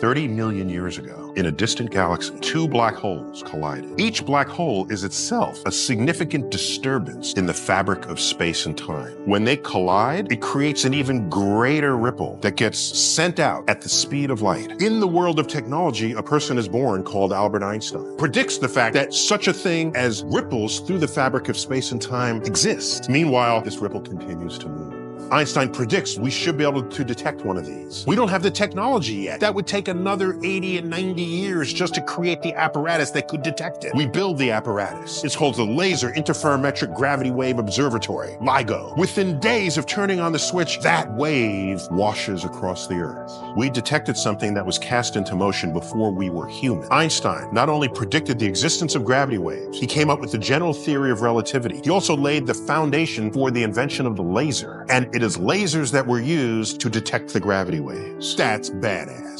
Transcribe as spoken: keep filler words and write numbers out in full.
thirty million years ago, in a distant galaxy, two black holes collided. Each black hole is itself a significant disturbance in the fabric of space and time. When they collide, it creates an even greater ripple that gets sent out at the speed of light. In the world of technology, a person is born called Albert Einstein. Predicts the fact that such a thing as ripples through the fabric of space and time exists. Meanwhile, this ripple continues to move. Einstein predicts we should be able to detect one of these. We don't have the technology yet. That would take another eighty and ninety years just to create the apparatus that could detect it. We build the apparatus. It's called the Laser Interferometric Gravity Wave Observatory, LIGO. Within days of turning on the switch, that wave washes across the Earth. We detected something that was cast into motion before we were human. Einstein not only predicted the existence of gravity waves, he came up with the general theory of relativity. He also laid the foundation for the invention of the laser. And it is lasers that were used to detect the gravity waves. That's badass.